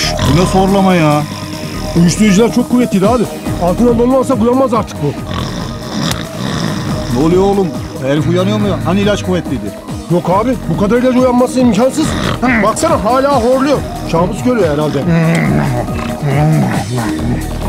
olmuş. Bu ne zorlama ya. Uyuşturucular çok kuvvetliydi abi. Altına dolu olsa bulanmaz artık bu. Ne oluyor oğlum? Herif uyanıyor mu ya? Hani ilaç kuvvetliydi? Yok abi, bu kadar ilaç uyanması imkansız. Baksana hala horluyor. Kabus görüyor herhalde.